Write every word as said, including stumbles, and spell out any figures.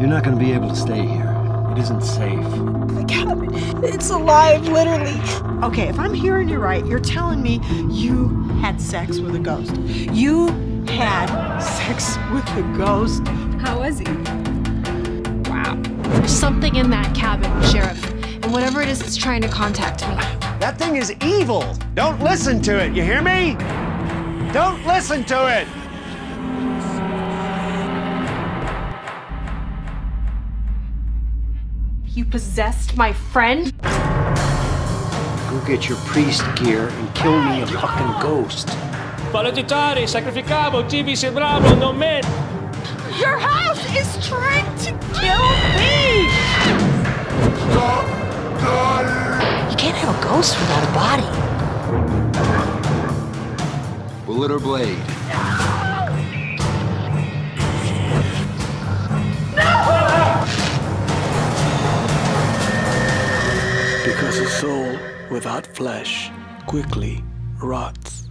You're not going to be able to stay here. It isn't safe. I can't. It's alive, literally. Okay, if I'm hearing you right, you're telling me you had sex with a ghost. You had sex with a ghost. How was he? Wow. There's something in that cabin, Sheriff. And whatever it is, it's trying to contact me. That thing is evil. Don't listen to it, you hear me? Don't listen to it! You possessed my friend? Go get your priest gear and kill me a fucking ghost. Palletitare, sacrificabo, tibi se bravo, no men. Your house is trying to kill me! You can't have a ghost without a body. Bullet or blade? Because a soul without flesh quickly rots.